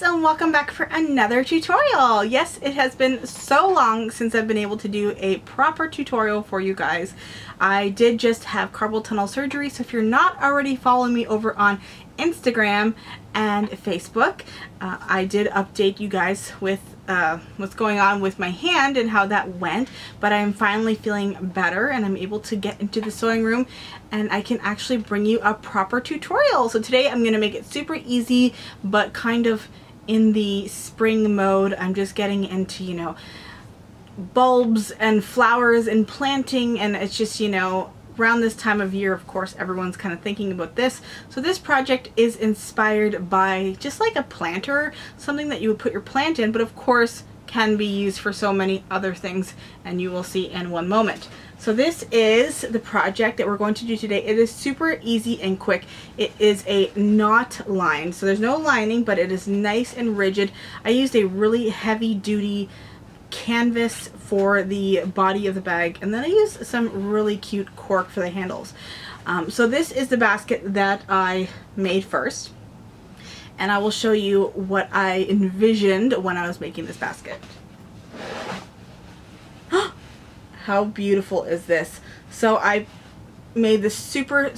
guys, and welcome back for another tutorial. Yes, it has been so long since I've been able to do a proper tutorial for you guys. I did just have carpal tunnel surgery, so if you're not already following me over on Instagram and Facebook, I did update you guys with what's going on with my hand and how that went, but I'm finally feeling better and I'm able to get into the sewing room and I can actually bring you a proper tutorial. So today I'm going to make it super easy, but kind of in the spring mode. I'm just getting into, you know, bulbs and flowers and planting, and it's just, you know, around this time of year, of course, everyone's kind of thinking about this. So this project is inspired by just like a planter, something that you would put your plant in, but of course can be used for so many other things, and you will see in one moment. So this is the project that we're going to do today. It is super easy and quick. It is a knot line. So there's no lining, but it is nice and rigid. I used a really heavy duty canvas for the body of the bag, and then I used some really cute cork for the handles. So this is the basket that I made first, and I will show you what I envisioned when I was making this basket. How beautiful is this? So I made this super,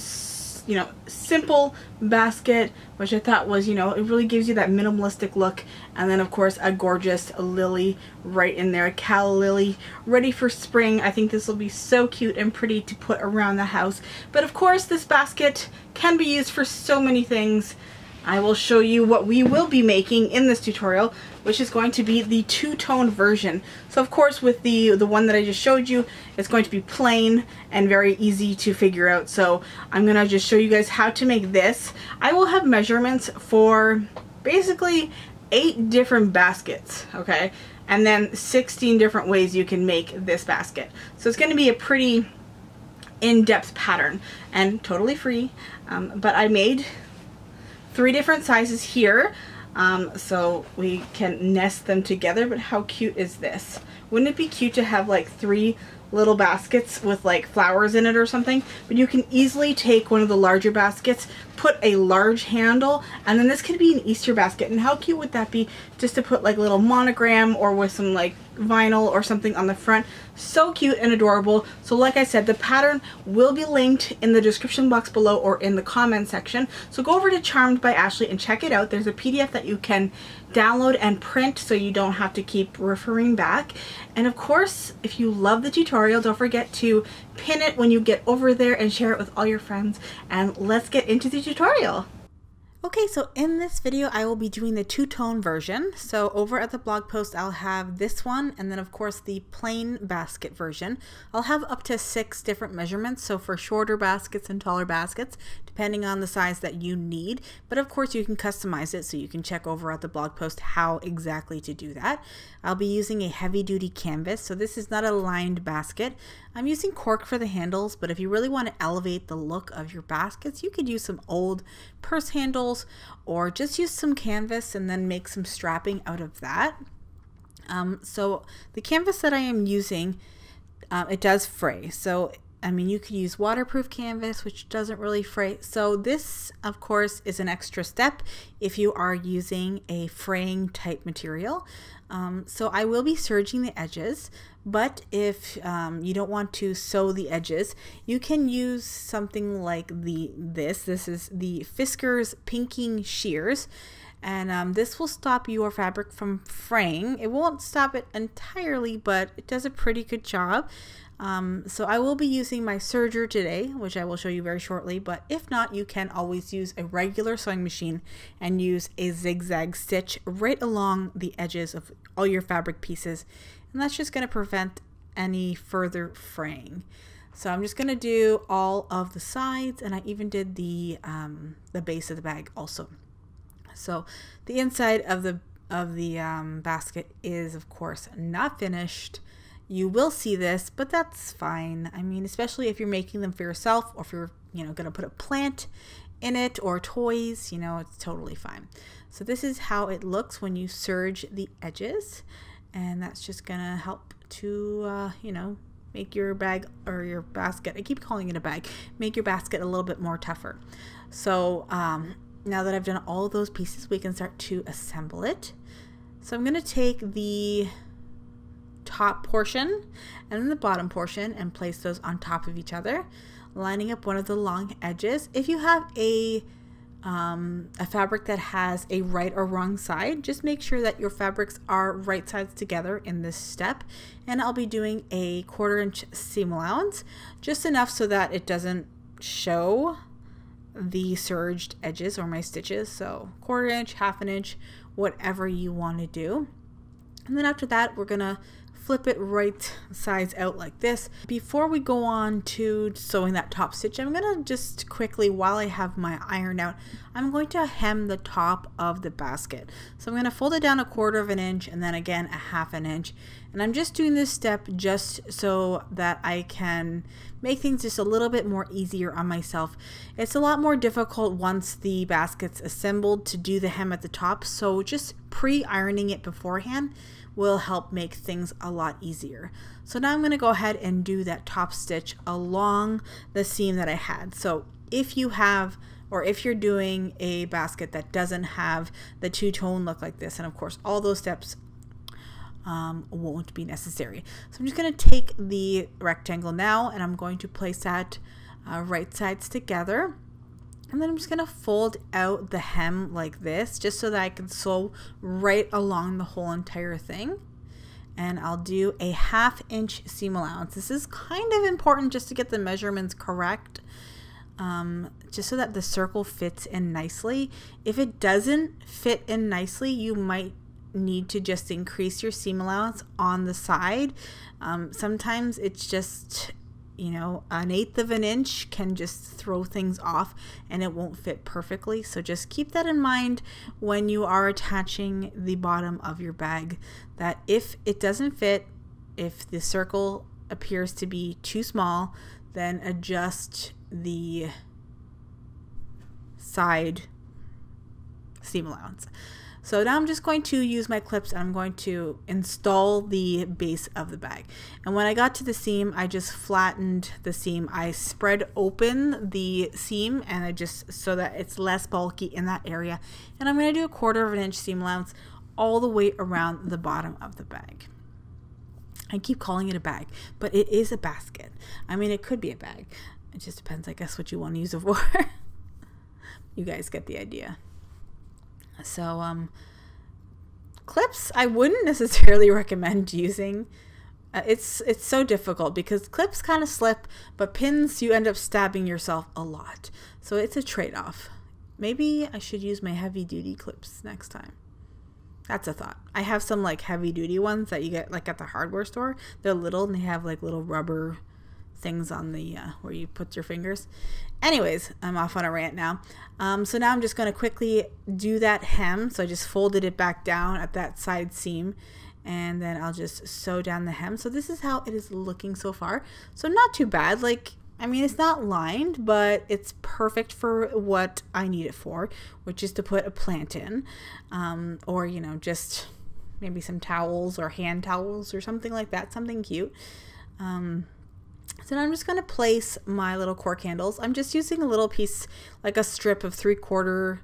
you know, simple basket, which I thought was, you know, it really gives you that minimalistic look. And then of course a gorgeous lily right in there, a calla lily, ready for spring. I think this will be so cute and pretty to put around the house. But of course this basket can be used for so many things. I will show you what we will be making in this tutorial, which is going to be the two-tone version. So of course with the one that I just showed you, it's going to be plain and very easy to figure out. So I'm gonna just show you guys how to make this. I will have measurements for basically 8 different baskets, okay? And then 16 different ways you can make this basket. So it's gonna be a pretty in-depth pattern and totally free, but I made 3 different sizes here, so we can nest them together. But how cute is this? Wouldn't it be cute to have like 3 little baskets with like flowers in it or something? But you can easily take one of the larger baskets, put a large handle, and then this could be an Easter basket. And how cute would that be, just to put like a little monogram or with some like vinyl or something on the front? So cute and adorable. So like I said, the pattern will be linked in the description box below or in the comment section. So go over to Charmed by Ashley and check it out. There's a PDF that you can download and print, so you don't have to keep referring back. And of course, if you love the tutorial, don't forget to pin it when you get over there and share it with all your friends. And let's get into the tutorial. Okay, so in this video, I will be doing the two-tone version. So over at the blog post, I'll have this one, and then of course the plain basket version. I'll have up to 6 different measurements, so for shorter baskets and taller baskets, depending on the size that you need. But of course you can customize it, so you can check over at the blog post how exactly to do that. I'll be using a heavy-duty canvas, so this is not a lined basket. I'm using cork for the handles, but if you really want to elevate the look of your baskets, you could use some old purse handles, or just use some canvas and then make some strapping out of that. So the canvas that I am using, it does fray. So I mean, you could use waterproof canvas, which doesn't really fray. So this, of course, is an extra step if you are using a fraying type material. So I will be serging the edges, but if you don't want to sew the edges, you can use something like this is the Fiskars pinking shears. And this will stop your fabric from fraying. It won't stop it entirely, but it does a pretty good job. So I will be using my serger today, which I will show you very shortly, but if not, you can always use a regular sewing machine and use a zigzag stitch right along the edges of all your fabric pieces. And that's just going to prevent any further fraying. So I'm just going to do all of the sides, and I even did the base of the bag also. So the inside of the basket is of course not finished. You will see this, but that's fine. I mean, especially if you're making them for yourself, or if you're, you know, gonna put a plant in it or toys, you know, it's totally fine. So this is how it looks when you serge the edges, and that's just gonna help to you know, make your bag or your basket, I keep calling it a bag, make your basket a little bit more tougher. So Now that I've done all of those pieces, we can start to assemble it. So I'm going to take the top portion and then the bottom portion and place those on top of each other, lining up one of the long edges. If you have a fabric that has a right or wrong side, just make sure that your fabrics are right sides together in this step. And I'll be doing a 1/4 inch seam allowance, just enough so that it doesn't show the serged edges or my stitches. So 1/4 inch, 1/2 inch, whatever you want to do. And then after that, we're gonna flip it right sides out like this. Before we go on to sewing that top stitch, I'm gonna just quickly, while I have my iron out, I'm going to hem the top of the basket. So I'm gonna fold it down 1/4 inch and then again 1/2 inch. And I'm just doing this step just so that I can make things just a little bit more easier on myself. It's a lot more difficult once the basket's assembled to do the hem at the top, so just pre-ironing it beforehand will help make things a lot easier. So now I'm going to go ahead and do that top stitch along the seam that I had. So if you have, or if you're doing a basket that doesn't have the two-tone look like this, and of course all those steps won't be necessary. So I'm just going to take the rectangle now and I'm going to place that right sides together. And then I'm just going to fold out the hem like this, just so that I can sew right along the whole entire thing. And I'll do a 1/2 inch seam allowance. This is kind of important just to get the measurements correct, just so that the circle fits in nicely. If it doesn't fit in nicely, you might need to just increase your seam allowance on the side. Sometimes it's just, you know, 1/8 inch can just throw things off and it won't fit perfectly. So just keep that in mind when you are attaching the bottom of your bag, that if it doesn't fit, if the circle appears to be too small, then adjust the side seam allowance. So now I'm just going to use my clips and I'm going to install the base of the bag. And when I got to the seam, I just flattened the seam. I spread open the seam and I just, so that it's less bulky in that area. And I'm going to do 1/4 inch seam allowance all the way around the bottom of the bag. I keep calling it a bag, but it is a basket. I mean, it could be a bag. It just depends, I guess, what you want to use it for. You guys get the idea. So clips I wouldn't necessarily recommend using. It's so difficult because clips kind of slip, but pins, you end up stabbing yourself a lot. So it's a trade-off. Maybe I should use my heavy-duty clips next time. That's a thought. I have some like heavy-duty ones that you get like at the hardware store. They're little and they have like little rubber things on the where you put your fingers. Anyways, I'm off on a rant now. So now I'm just going to quickly do that hem. So I just folded it back down at that side seam and then I'll just sew down the hem. So this is how it is looking so far. So not too bad. Like, I mean, it's not lined, but it's perfect for what I need it for, which is to put a plant in, or, you know, just maybe some towels or hand towels or something like that, something cute. So now I'm just going to place my little cork handles. I'm just using a little piece, like a strip of 3/4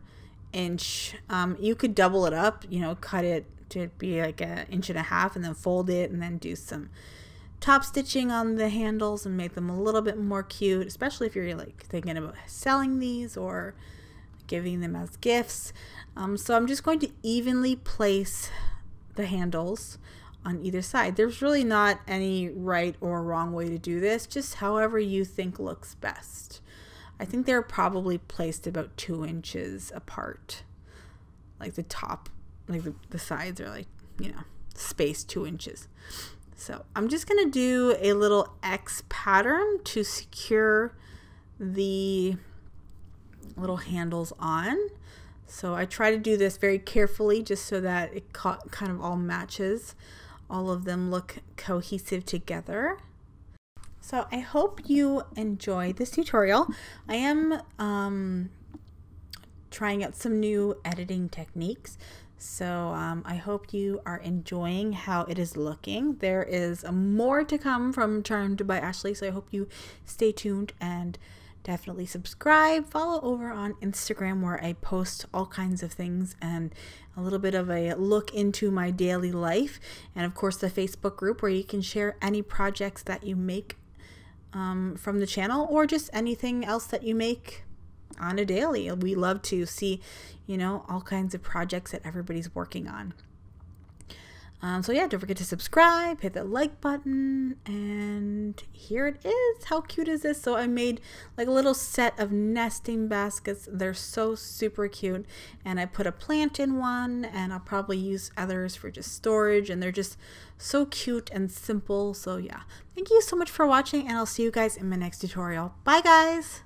inch. You could double it up, you know, cut it to be like 1.5 inches and then fold it and then do some top stitching on the handles and make them a little bit more cute, especially if you're like thinking about selling these or giving them as gifts. So I'm just going to evenly place the handles on either side. There's really not any right or wrong way to do this, just however you think looks best. I think they're probably placed about 2 inches apart. Like the top, like the sides are like, you know, spaced 2 inches. So I'm just going to do a little X pattern to secure the little handles on. So I try to do this very carefully just so that it kind of all matches. All of them look cohesive together. So I hope you enjoyed this tutorial. I am trying out some new editing techniques. So I hope you are enjoying how it is looking. There is more to come from Charmed by Ashley. So I hope you stay tuned and definitely subscribe, follow over on Instagram where I post all kinds of things and a little bit of a look into my daily life, and of course the Facebook group where you can share any projects that you make from the channel or just anything else that you make on a daily. We love to see, you know, all kinds of projects that everybody's working on. So yeah, don't forget to subscribe, hit that like button, and here it is. How cute is this? So I made like a little set of nesting baskets. They're so super cute, and I put a plant in one, and I'll probably use others for just storage, and they're just so cute and simple. So yeah, thank you so much for watching, and I'll see you guys in my next tutorial. Bye guys!